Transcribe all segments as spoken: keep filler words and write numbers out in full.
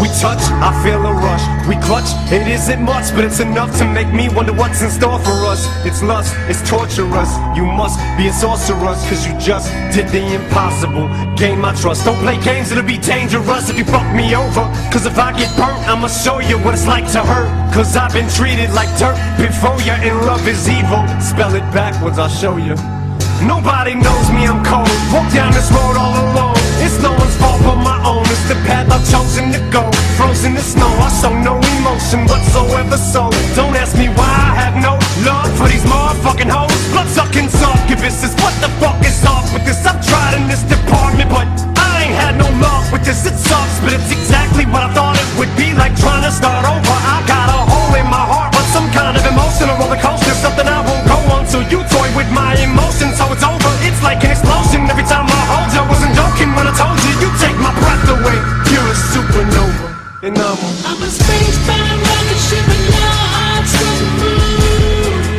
We touch, I feel a rush. We clutch, it isn't much, but it's enough to make me wonder what's in store for us. It's lust, it's torturous. You must be a sorceress, cause you just did the impossible. Gain my trust, don't play games, it'll be dangerous if you fuck me over. Cause if I get burnt, I'ma show you what it's like to hurt. Cause I've been treated like dirt before you, and love is evil. Spell it backwards, I'll show you. Nobody knows me, I'm cold. Walk down this road all alone. It's no one's fault but my own. It's the path I've chosen to go. Frozen to snow, I show no emotion whatsoever, so don't ask me why I have no love for these motherfucking hoes. Bloodsucking succubuses, what the fuck is off with this? I've tried in this department, but I ain't had no luck with this. It sucks, but it's exactly what I thought it would be like, trying to start over. I got a hole in my heart, but some kind of emotional roller coaster, something I won't go on till you toy with my emotions. So it's over, it's like an explosion every time I hold you. I wasn't joking when I told you, you take my breath away. You're a supernova, and I'm a, I'm a space-bound rocket ship, and now I'm still move.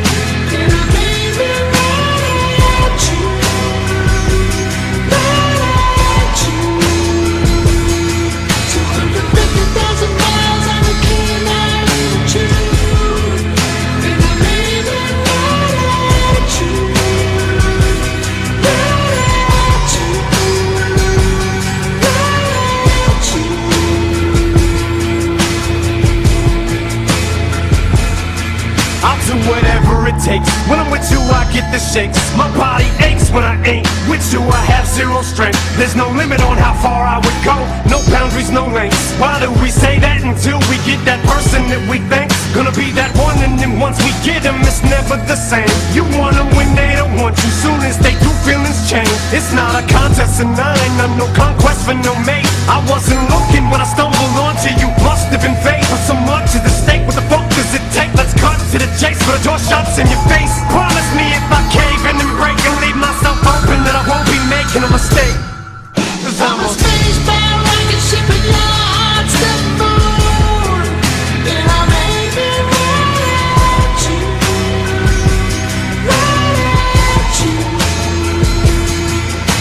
Can I maybe let you, let you? two hundred fifty thousand miles, I'm a kid, I need you. Can I maybe let you, let you, let you? I'll do whatever it takes. When I'm with you, I get the shakes. My body aches when I ain't with you. I have zero strength. There's no limit on how far I would go. No boundaries, no lengths. Why do we say that until we get that person that we think's gonna be that one? And then once we get them, it's never the same. You want them when they don't want you. Soon as they do, feelings change. It's not a contest, and I ain't on no conquest for no mate. I wasn't looking when I stumbled onto you. Must have been fake, but so much is at stake. What the fuck does it take? Let's cut to the chase for the door shots in your face. Promise me if I cave and then break and leave myself open that I won't be making a mistake. Cause I'm a space-bound rocket ship, and your heart's the moon. Can I maybe let you, let you?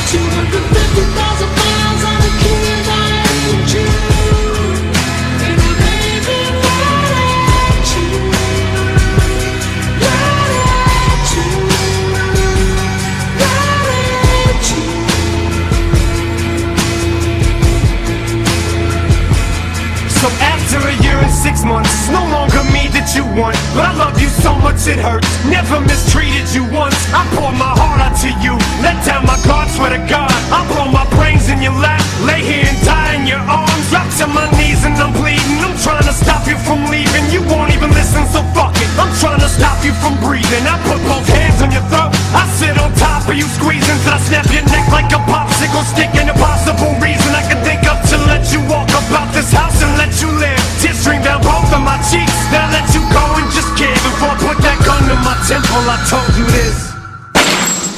two hundred fifty thousand miles, I'm a kid, I need you. Can I maybe let you, let you, let you? So after a year and six months, it's no longer me that you want, but I love you so much it hurts. Never mistreated you once. I pour my heart out to you, let down my guard, swear to God I'll blow my brains in your lap. Lay here and die in your arms. Drop to my knees and I'm bleeding. I'm trying to stop you from leaving. You won't even listen, so fuck it. I'm trying to stop you from breathing. I put both hands on your throat. I sit on top of you squeezing till I snap your neck like a popsicle stick. An impossible reason I can think of to let you walk about this house and let you live. Tears stream down both of my cheeks. Now let you go and just give. Before I put that gun to my temple, I told you this.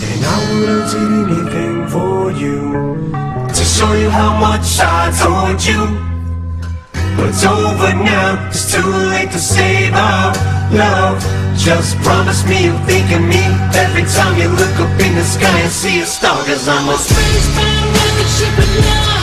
And I would've did anything for you to show you how much I told you. But it's over now, it's too late to save our love. Just promise me you'll think of me every time you look up in the sky and see a star. Cause I'm a space-bound rocket ship, and love.